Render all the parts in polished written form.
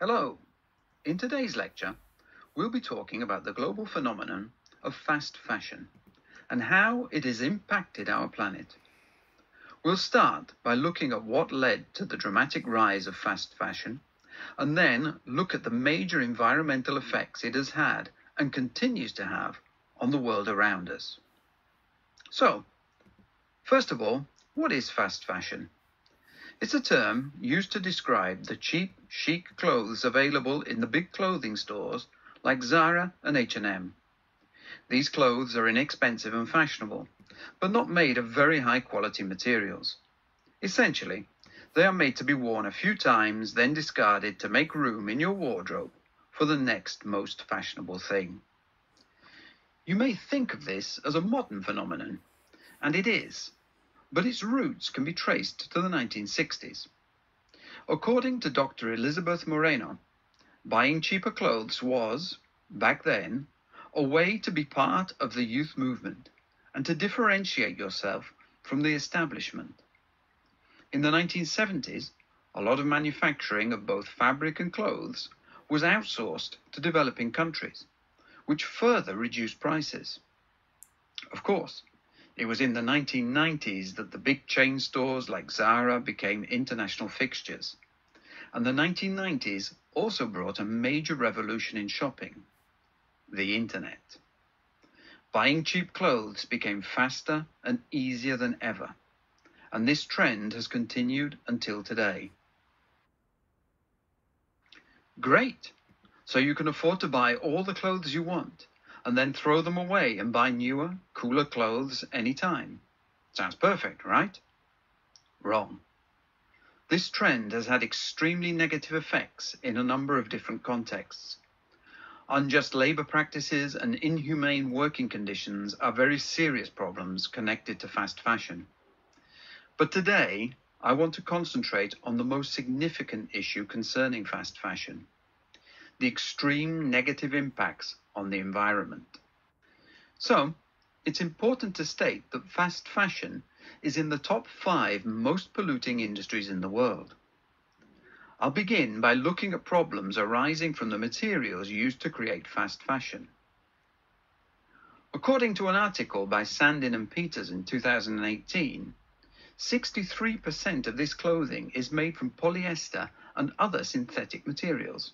Hello. In today's lecture, we'll be talking about the global phenomenon of fast fashion and how it has impacted our planet. We'll start by looking at what led to the dramatic rise of fast fashion and then look at the major environmental effects it has had and continues to have on the world around us. So, first of all, what is fast fashion? It's a term used to describe the cheap, chic clothes available in the big clothing stores like Zara and H&M. These clothes are inexpensive and fashionable, but not made of very high-quality materials. Essentially, they are made to be worn a few times, then discarded to make room in your wardrobe for the next most fashionable thing. You may think of this as a modern phenomenon, and it is, but its roots can be traced to the 1960s. According to Dr. Elizabeth Moreno, buying cheaper clothes was, back then, a way to be part of the youth movement and to differentiate yourself from the establishment. In the 1970s, a lot of manufacturing of both fabric and clothes was outsourced to developing countries, which further reduced prices. Of course, it was in the 1990s that the big chain stores like Zara became international fixtures, and the 1990s also brought a major revolution in shopping, the internet. Buying cheap clothes became faster and easier than ever, and this trend has continued until today. Great! So you can afford to buy all the clothes you want, and then throw them away and buy newer, cooler clothes anytime. Sounds perfect, right? Wrong. This trend has had extremely negative effects in a number of different contexts. Unjust labour practices and inhumane working conditions are very serious problems connected to fast fashion. But today, I want to concentrate on the most significant issue concerning fast fashion: the extreme negative impacts on the environment. So, it's important to state that fast fashion is in the top 5 most polluting industries in the world. I'll begin by looking at problems arising from the materials used to create fast fashion. According to an article by Sandin and Peters in 2018, 63% of this clothing is made from polyester and other synthetic materials.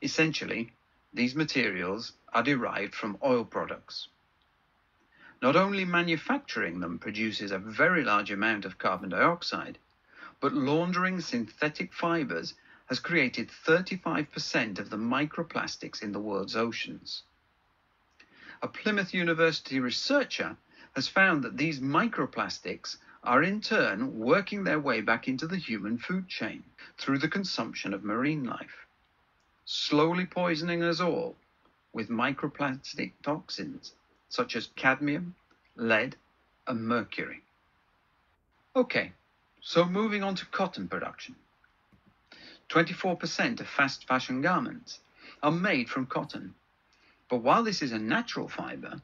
Essentially, these materials are derived from oil products. Not only manufacturing them produces a very large amount of carbon dioxide, but laundering synthetic fibres has created 35% of the microplastics in the world's oceans. A Plymouth University researcher has found that these microplastics are in turn working their way back into the human food chain through the consumption of marine life, slowly poisoning us all with microplastic toxins such as cadmium, lead, and mercury. Okay. So moving on to cotton production. 24% of fast fashion garments are made from cotton. But while this is a natural fibre,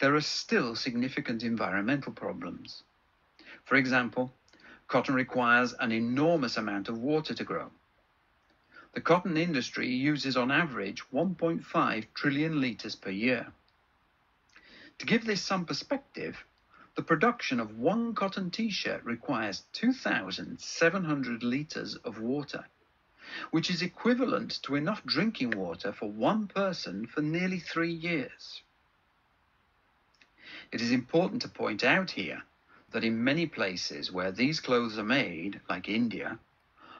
there are still significant environmental problems. For example, cotton requires an enormous amount of water to grow. The cotton industry uses on average 1.5 trillion litres per year. To give this some perspective, the production of one cotton t-shirt requires 2,700 litres of water, which is equivalent to enough drinking water for one person for nearly 3 years. It is important to point out here that in many places where these clothes are made, like India,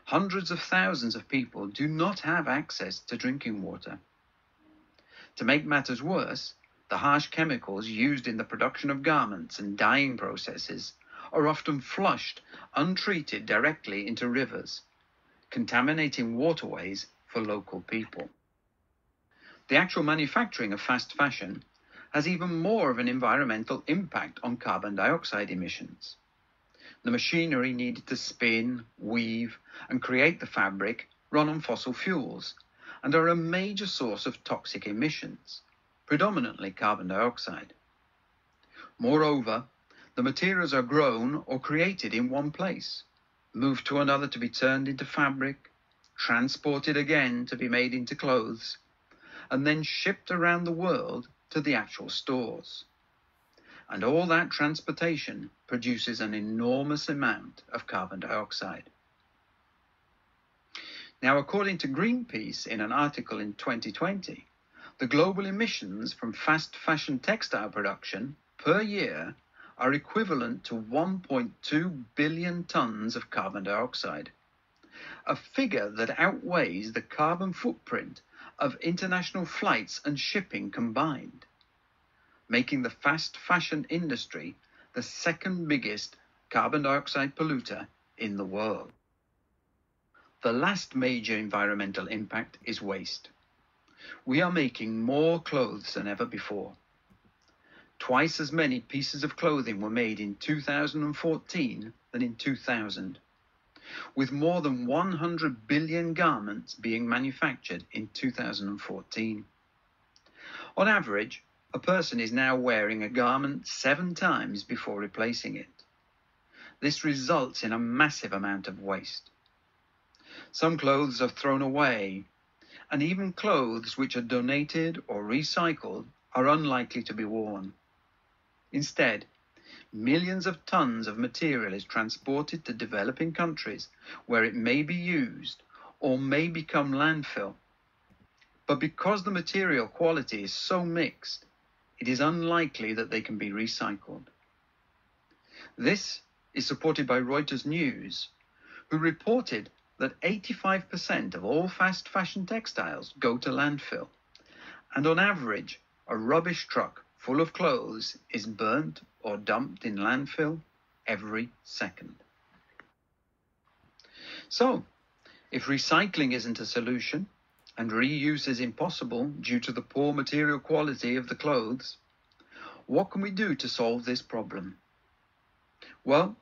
hundreds of thousands of people do not have access to drinking water. To make matters worse, the harsh chemicals used in the production of garments and dyeing processes are often flushed, untreated, directly into rivers, contaminating waterways for local people. The actual manufacturing of fast fashion has even more of an environmental impact on carbon dioxide emissions. The machinery needed to spin, weave, and create the fabric run on fossil fuels and are a major source of toxic emissions, predominantly carbon dioxide. Moreover, the materials are grown or created in one place, moved to another to be turned into fabric, transported again to be made into clothes, and then shipped around the world to the actual stores. And all that transportation produces an enormous amount of carbon dioxide. Now, according to Greenpeace, in an article in 2020, the global emissions from fast fashion textile production per year are equivalent to 1.2 billion tons of carbon dioxide, a figure that outweighs the carbon footprint of international flights and shipping combined, making the fast fashion industry the second biggest carbon dioxide polluter in the world. The last major environmental impact is waste. We are making more clothes than ever before. Twice as many pieces of clothing were made in 2014 than in 2000, with more than 100 billion garments being manufactured in 2014. On average, a person is now wearing a garment 7 times before replacing it. This results in a massive amount of waste. Some clothes are thrown away, and even clothes which are donated or recycled are unlikely to be worn. Instead, millions of tons of material is transported to developing countries where it may be used or may become landfill. But because the material quality is so mixed, it is unlikely that they can be recycled. This is supported by Reuters News, who reported that 85% of all fast fashion textiles go to landfill, and on average, a rubbish truck full of clothes is burnt or dumped in landfill every second. So, if recycling isn't a solution, and reuse is impossible due to the poor material quality of the clothes, what can we do to solve this problem? Well,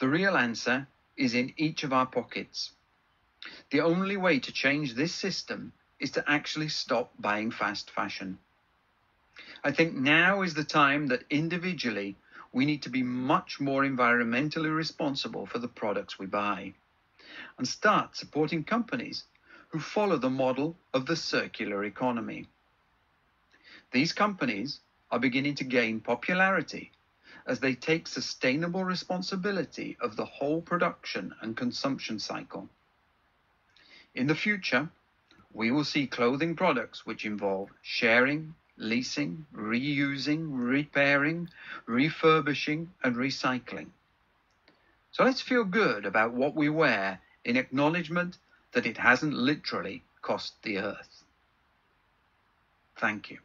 the real answer is in each of our pockets. The only way to change this system is to actually stop buying fast fashion. I think now is the time that individually we need to be much more environmentally responsible for the products we buy and start supporting companies who follow the model of the circular economy. These companies are beginning to gain popularity as they take sustainable responsibility of the whole production and consumption cycle. In the future, we will see clothing products which involve sharing, leasing, reusing, repairing, refurbishing, and recycling. So let's feel good about what we wear in acknowledgement that it hasn't literally cost the earth. Thank you.